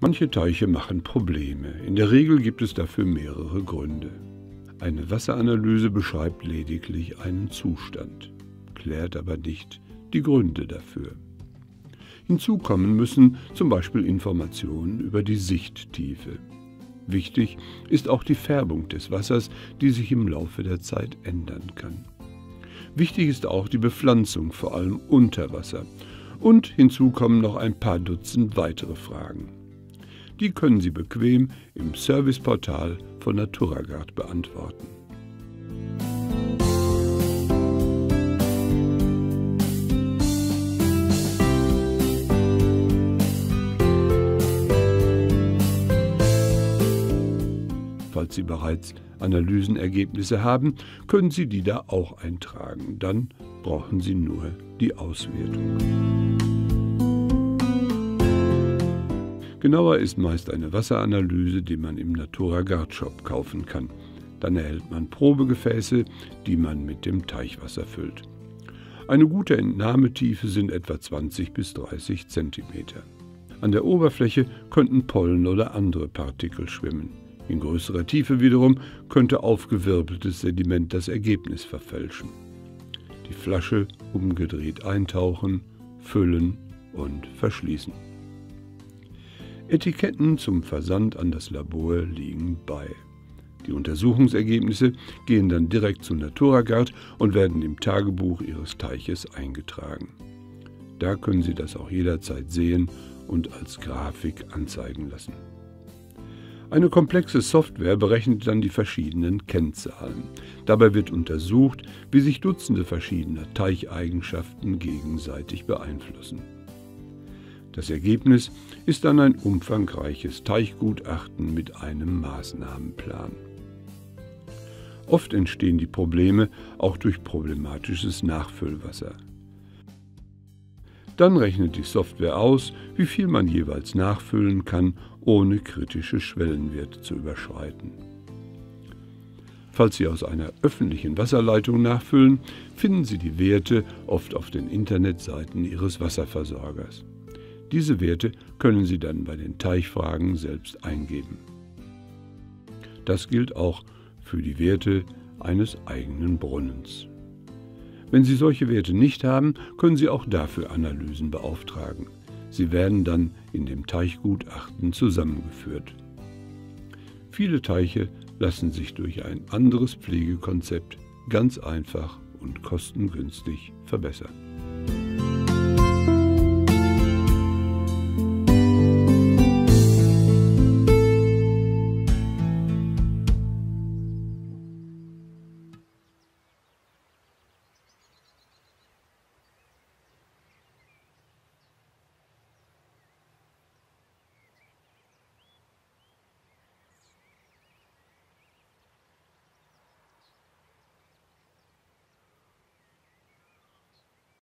Manche Teiche machen Probleme. In der Regel gibt es dafür mehrere Gründe. Eine Wasseranalyse beschreibt lediglich einen Zustand, klärt aber nicht die Gründe dafür. Hinzu kommen müssen zum Beispiel Informationen über die Sichttiefe. Wichtig ist auch die Färbung des Wassers, die sich im Laufe der Zeit ändern kann. Wichtig ist auch die Bepflanzung, vor allem unter Wasser. Und hinzu kommen noch ein paar Dutzend weitere Fragen. Die können Sie bequem im Serviceportal von NaturaGart beantworten. Falls Sie bereits Analysenergebnisse haben, können Sie die da auch eintragen. Dann brauchen Sie nur die Auswertung. Genauer ist meist eine Wasseranalyse, die man im NaturaGart-Shop kaufen kann. Dann erhält man Probegefäße, die man mit dem Teichwasser füllt. Eine gute Entnahmetiefe sind etwa 20 bis 30 cm. An der Oberfläche könnten Pollen oder andere Partikel schwimmen. In größerer Tiefe wiederum könnte aufgewirbeltes Sediment das Ergebnis verfälschen. Die Flasche umgedreht eintauchen, füllen und verschließen. Etiketten zum Versand an das Labor liegen bei. Die Untersuchungsergebnisse gehen dann direkt zu NaturaGart und werden im Tagebuch Ihres Teiches eingetragen. Da können Sie das auch jederzeit sehen und als Grafik anzeigen lassen. Eine komplexe Software berechnet dann die verschiedenen Kennzahlen. Dabei wird untersucht, wie sich Dutzende verschiedener Teicheigenschaften gegenseitig beeinflussen. Das Ergebnis ist dann ein umfangreiches Teichgutachten mit einem Maßnahmenplan. Oft entstehen die Probleme auch durch problematisches Nachfüllwasser. Dann rechnet die Software aus, wie viel man jeweils nachfüllen kann, ohne kritische Schwellenwerte zu überschreiten. Falls Sie aus einer öffentlichen Wasserleitung nachfüllen, finden Sie die Werte oft auf den Internetseiten Ihres Wasserversorgers. Diese Werte können Sie dann bei den Teichfragen selbst eingeben. Das gilt auch für die Werte eines eigenen Brunnens. Wenn Sie solche Werte nicht haben, können Sie auch dafür Analysen beauftragen. Sie werden dann in dem Teichgutachten zusammengeführt. Viele Teiche lassen sich durch ein anderes Pflegekonzept ganz einfach und kostengünstig verbessern.